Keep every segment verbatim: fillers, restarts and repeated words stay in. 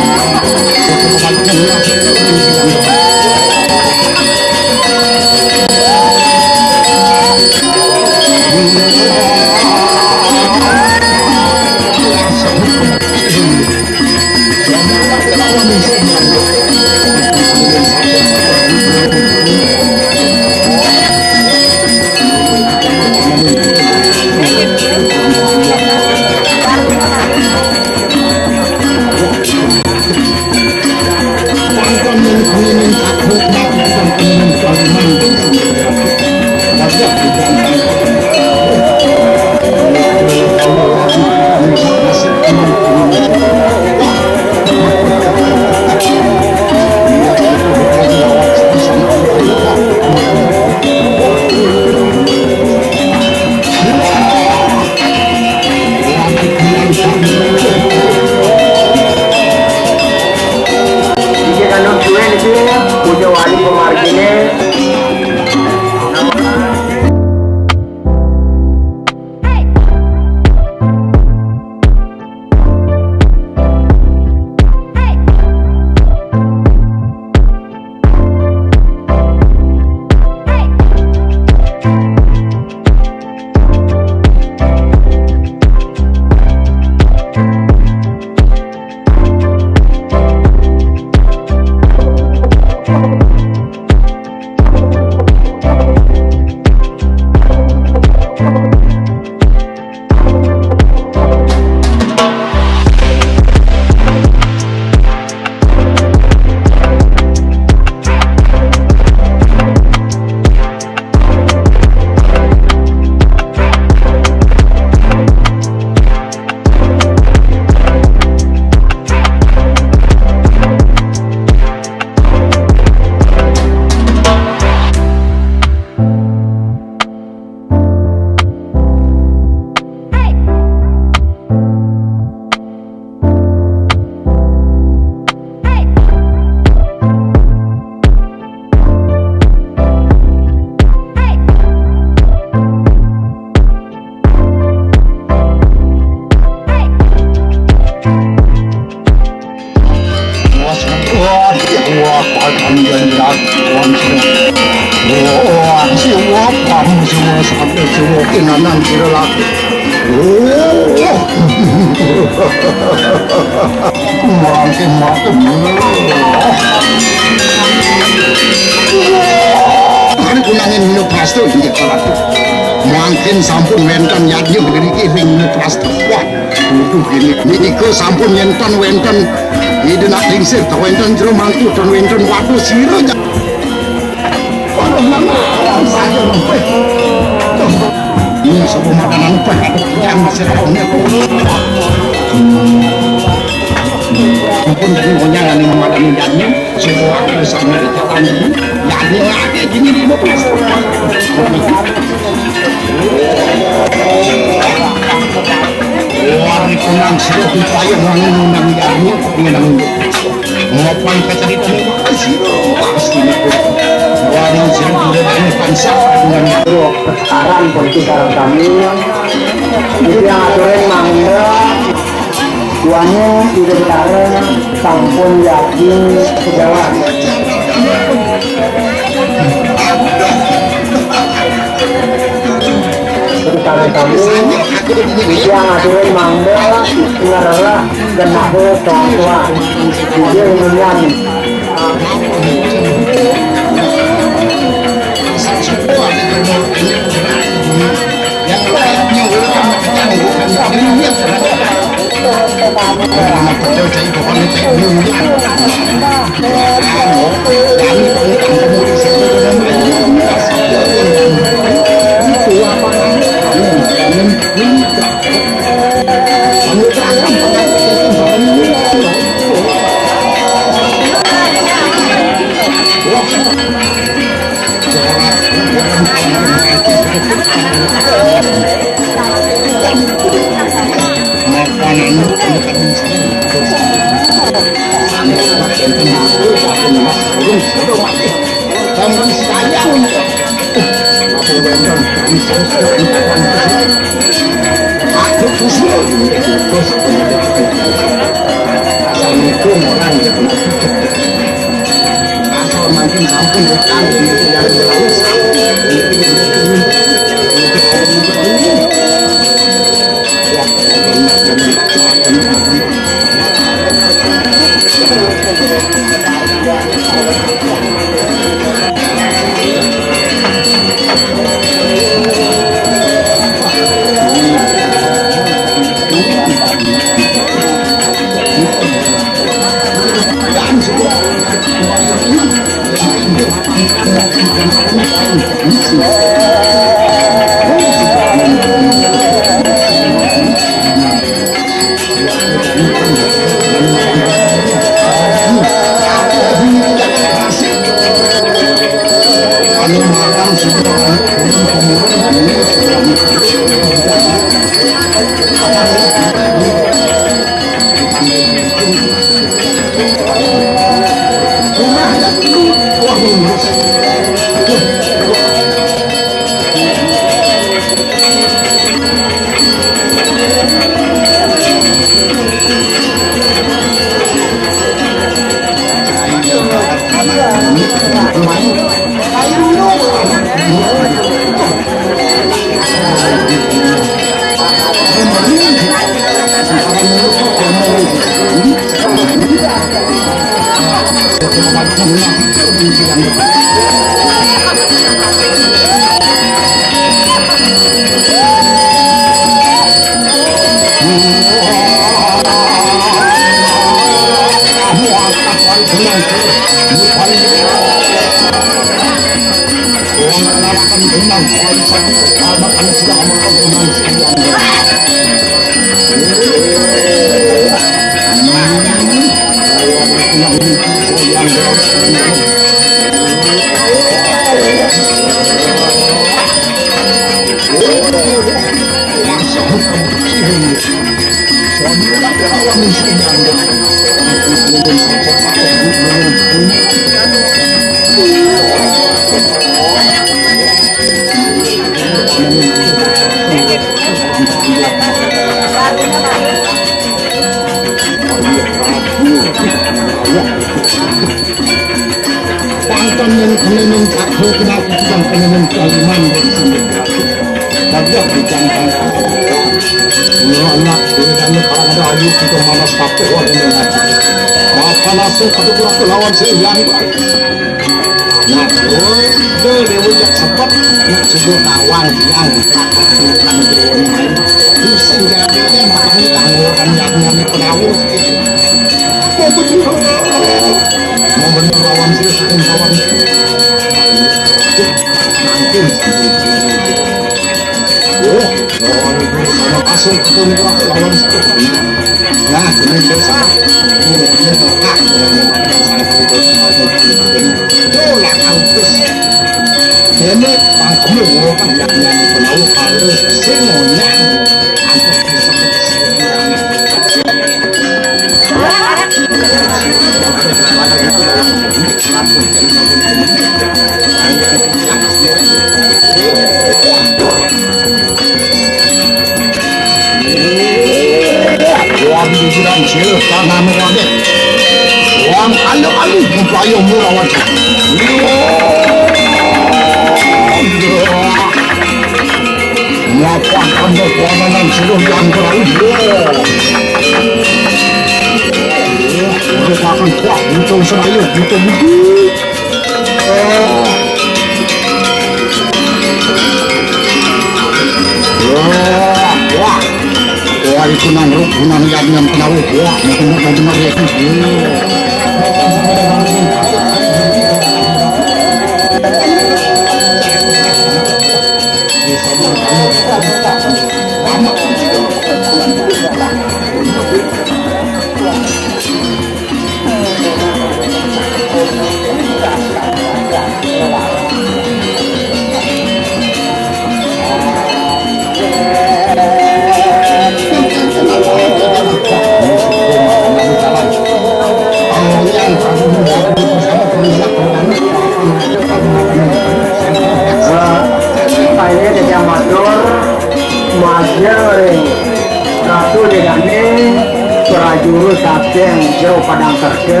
jero padang kerja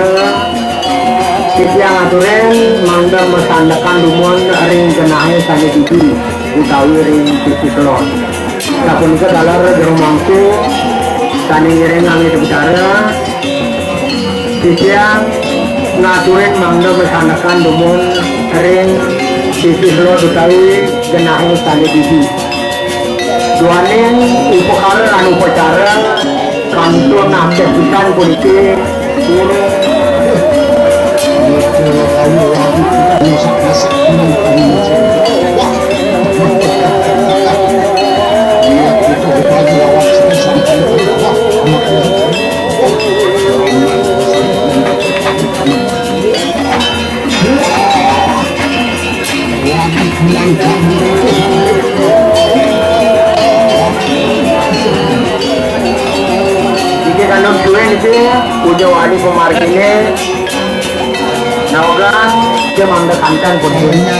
setiang aturan mandang bersandakan lumon ring kenai sani bibi utawi ring bibi kelon kapun ke dalar jero mangku sani ring angin utara setiang ngaturin mandang bersandakan lumon ring bibi kelon utawi kenai sani bibi duanin upakar dan upacara kantor nafas bukan politik turun Ujawali pemarginnya, naogan cemang dekankan punya.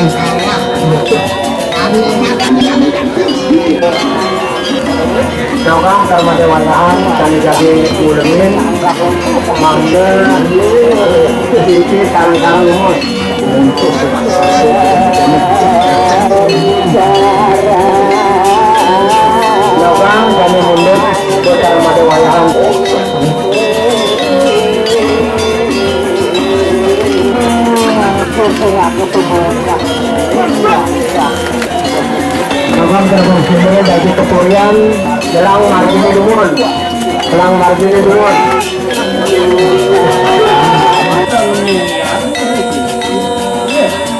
Naogan sama dewasaan kami jadi ulemin, mangga, cici kami kami umur. Naogan kami mundur bersama dewasaan. Namun terbukti dari kepolian gelang margini dumun, gelang margini dumun.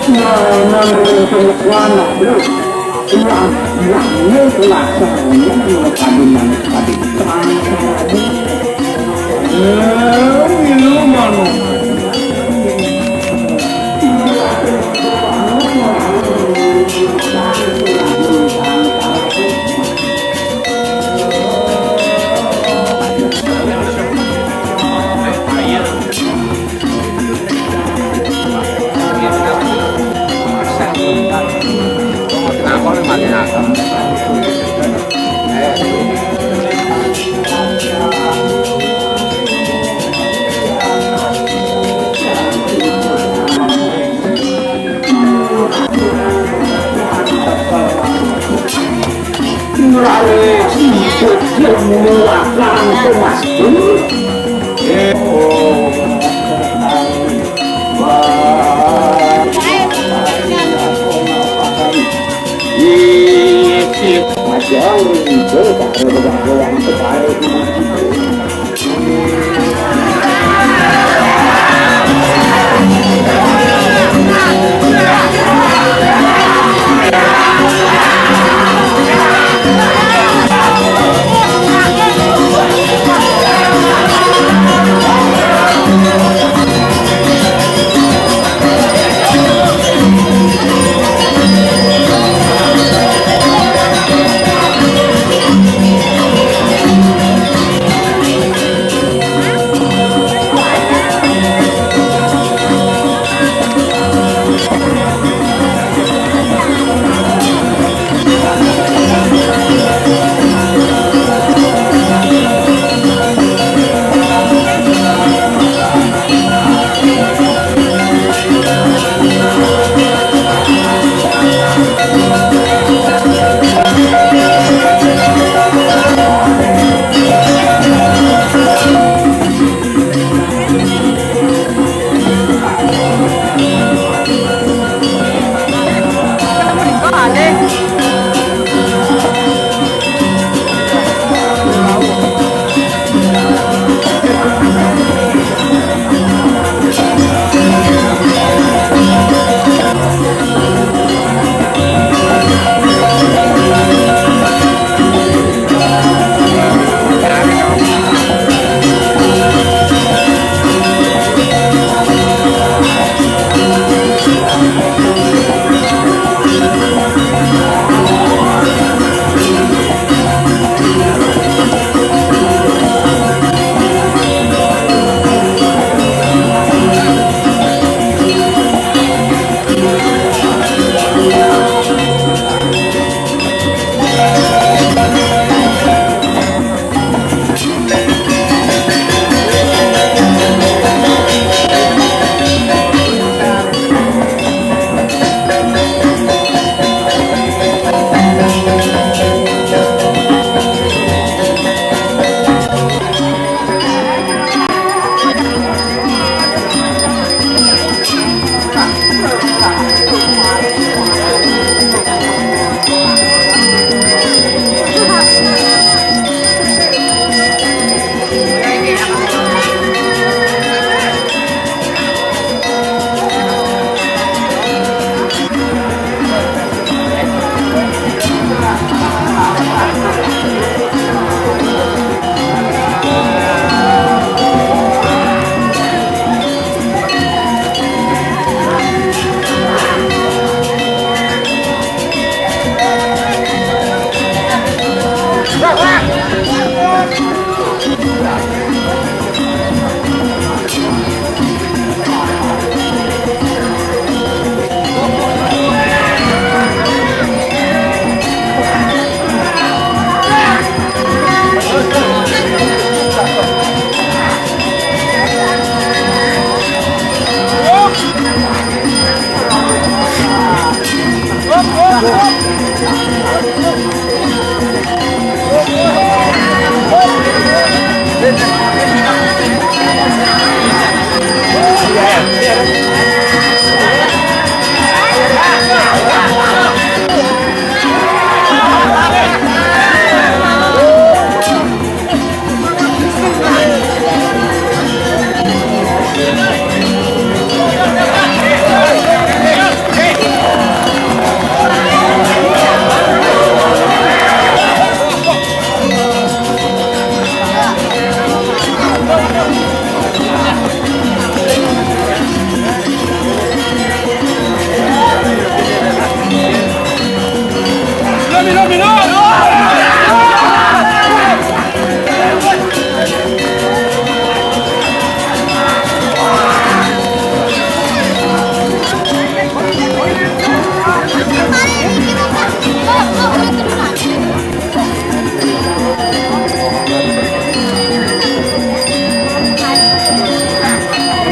Thank you.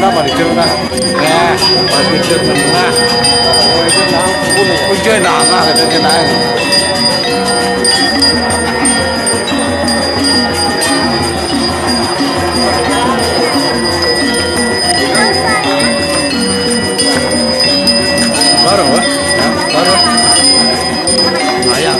una maricona, nè, maricona nè, con chơi nào ra thì cái này. Baru, baru. Ayam.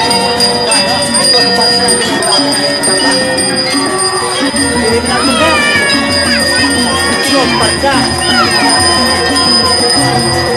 Ini